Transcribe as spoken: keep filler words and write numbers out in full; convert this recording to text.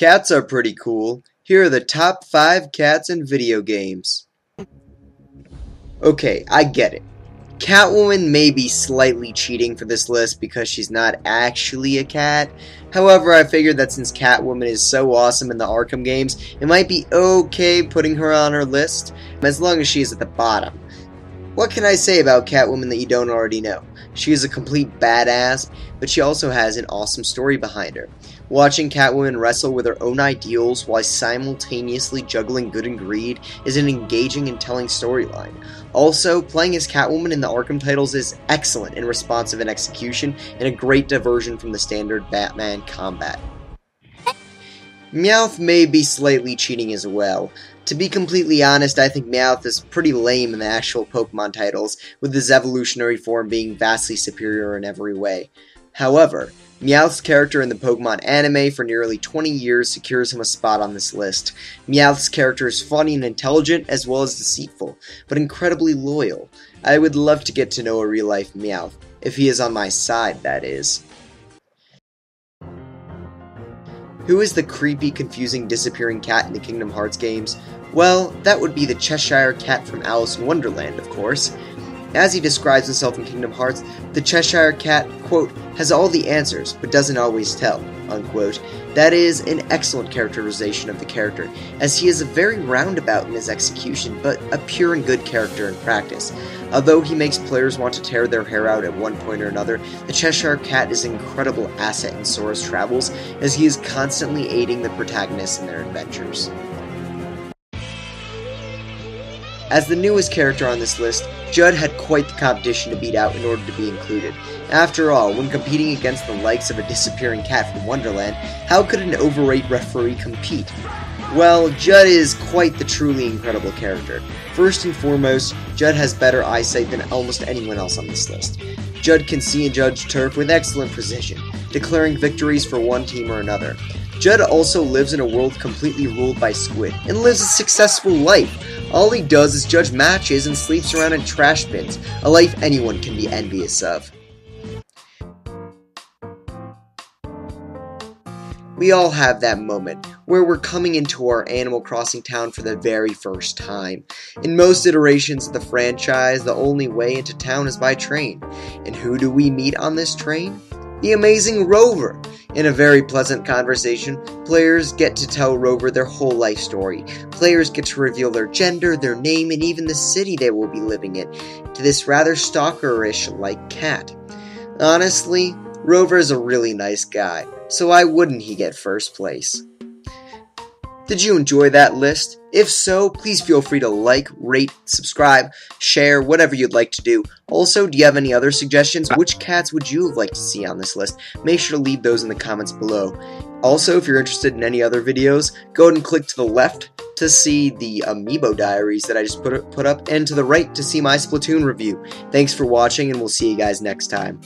Cats are pretty cool. Here are the top five cats in video games. Okay, I get it. Catwoman may be slightly cheating for this list because she's not actually a cat. However, I figured that since Catwoman is so awesome in the Arkham games, it might be okay putting her on her list, as long as she is at the bottom. What can I say about Catwoman that you don't already know? She is a complete badass, but she also has an awesome story behind her. Watching Catwoman wrestle with her own ideals while simultaneously juggling good and greed is an engaging and telling storyline. Also, playing as Catwoman in the Arkham titles is excellent in responsive and execution, and a great diversion from the standard Batman combat. Meowth may be slightly cheating as well. To be completely honest, I think Meowth is pretty lame in the actual Pokémon titles, with his evolutionary form being vastly superior in every way. However, Meowth's character in the Pokémon anime for nearly twenty years secures him a spot on this list. Meowth's character is funny and intelligent, as well as deceitful, but incredibly loyal. I would love to get to know a real-life Meowth, if he is on my side, that is. Who is the creepy, confusing, disappearing cat in the Kingdom Hearts games? Well, that would be the Cheshire Cat from Alice in Wonderland, of course. As he describes himself in Kingdom Hearts, the Cheshire Cat, quote, has all the answers, but doesn't always tell, unquote. That is an excellent characterization of the character, as he is a very roundabout in his execution, but a pure and good character in practice. Although he makes players want to tear their hair out at one point or another, the Cheshire Cat is an incredible asset in Sora's travels, as he is constantly aiding the protagonists in their adventures. As the newest character on this list, Judd had quite the competition to beat out in order to be included. After all, when competing against the likes of a disappearing cat from Wonderland, how could an overweight referee compete? Well, Judd is quite the truly incredible character. First and foremost, Judd has better eyesight than almost anyone else on this list. Judd can see and judge turf with excellent precision, declaring victories for one team or another. Judd also lives in a world completely ruled by squid, and lives a successful life. All he does is judge matches and sleeps around in trash bins, a life anyone can be envious of. We all have that moment, where we're coming into our Animal Crossing town for the very first time. In most iterations of the franchise, the only way into town is by train. And who do we meet on this train? The amazing Rover! In a very pleasant conversation, players get to tell Rover their whole life story. Players get to reveal their gender, their name, and even the city they will be living in, to this rather stalker-ish-like cat. Honestly, Rover is a really nice guy. So why wouldn't he get first place? Did you enjoy that list? If so, please feel free to like, rate, subscribe, share, whatever you'd like to do. Also, do you have any other suggestions? Which cats would you have liked to see on this list? Make sure to leave those in the comments below. Also, if you're interested in any other videos, go ahead and click to the left to see the Amiibo diaries that I just put up, put up and to the right to see my Splatoon review. Thanks for watching, and we'll see you guys next time.